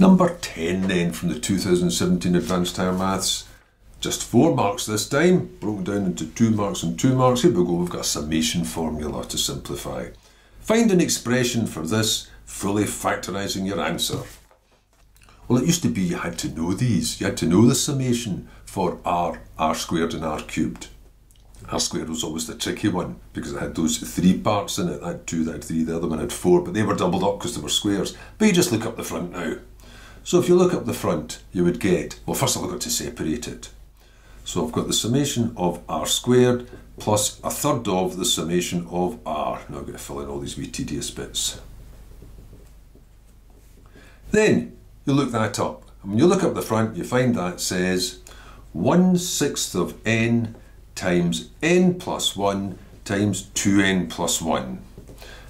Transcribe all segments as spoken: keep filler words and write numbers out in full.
Number ten then from the two thousand seventeen Advanced Higher Maths. Just four marks this time, broken down into two marks and two marks. Here we go, we've got a summation formula to simplify. Find an expression for this, fully factorising your answer. Well, it used to be you had to know these. You had to know the summation for r, r squared and r cubed. R squared was always the tricky one because it had those three parts in it. That had two, that had three, the other one had four, but they were doubled up because they were squares. But you just look up the front now. So if you look up the front, you would get, well, first of all, I've got to separate it. So I've got the summation of r squared plus a third of the summation of r. Now I've got to fill in all these wee tedious bits. Then you look that up. And when you look up the front, you find that says one sixth of n times n plus one times two n plus one.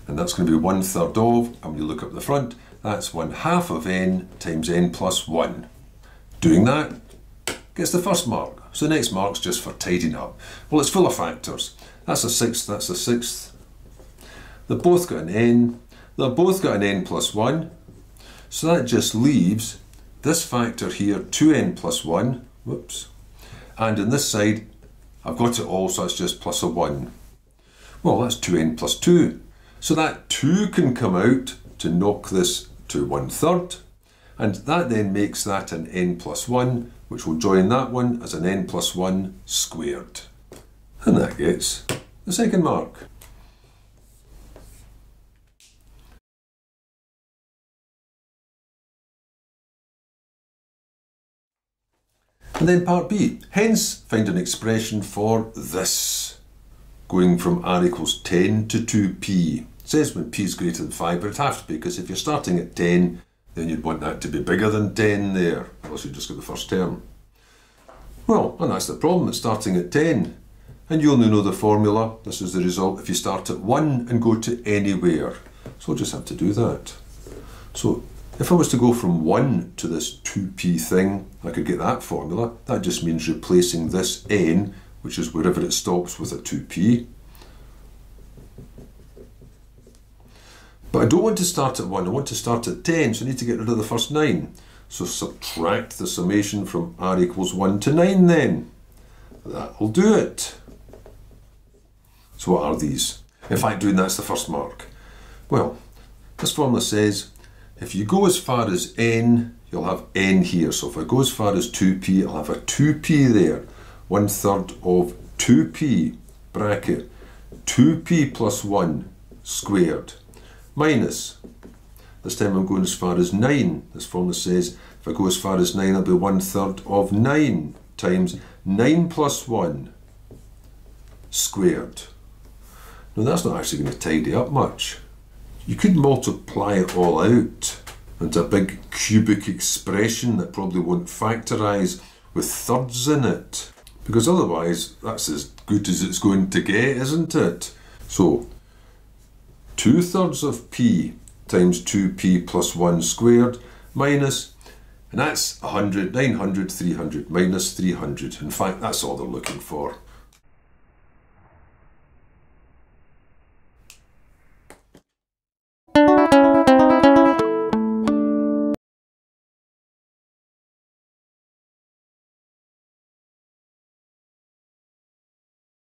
And that's going to be one third of, and when you look up the front, that's one half of n times n plus one. Doing that gets the first mark. So the next mark's just for tidying up. Well, it's full of factors. That's a sixth, that's a sixth. They've both got an n. They've both got an n plus one. So that just leaves this factor here, two n plus one. Whoops. And on this side, I've got it all, so that's just plus a one. Well, that's two n plus two. So that two can come out to knock this to one third. And that then makes that an n plus one, which will join that one as an n plus one squared. And that gets the second mark. And then part B, hence find an expression for this, going from r equals ten to two p. It says when p is greater than five, but it has to be, because if you're starting at ten, then you'd want that to be bigger than ten there, unless you just get the first term. Well, and that's the problem, it's starting at ten. And you only know the formula, this is the result, if you start at one and go to anywhere. So we'll just have to do that. So if I was to go from one to this two p thing, I could get that formula. That just means replacing this n, which is wherever it stops, with a two p. But I don't want to start at one, I want to start at ten, so I need to get rid of the first nine. So subtract the summation from r equals one to nine then. That'll do it. So what are these? In fact, doing that's the first mark. Well, this formula says, if you go as far as n, you'll have n here. So if I go as far as two p, I'll have a two p there. One third of two p, bracket, two p plus one squared, minus, this time I'm going as far as nine. This formula says if I go as far as nine, I'll be one third of nine times nine plus one squared. Now that's not actually going to tidy up much. You could multiply it all out into a big cubic expression that probably won't factorise with thirds in it, because otherwise that's as good as it's going to get, isn't it? So two thirds of p times two p plus one squared minus, and that's one hundred, nine hundred, three hundred, minus three hundred. In fact, that's all they're looking for.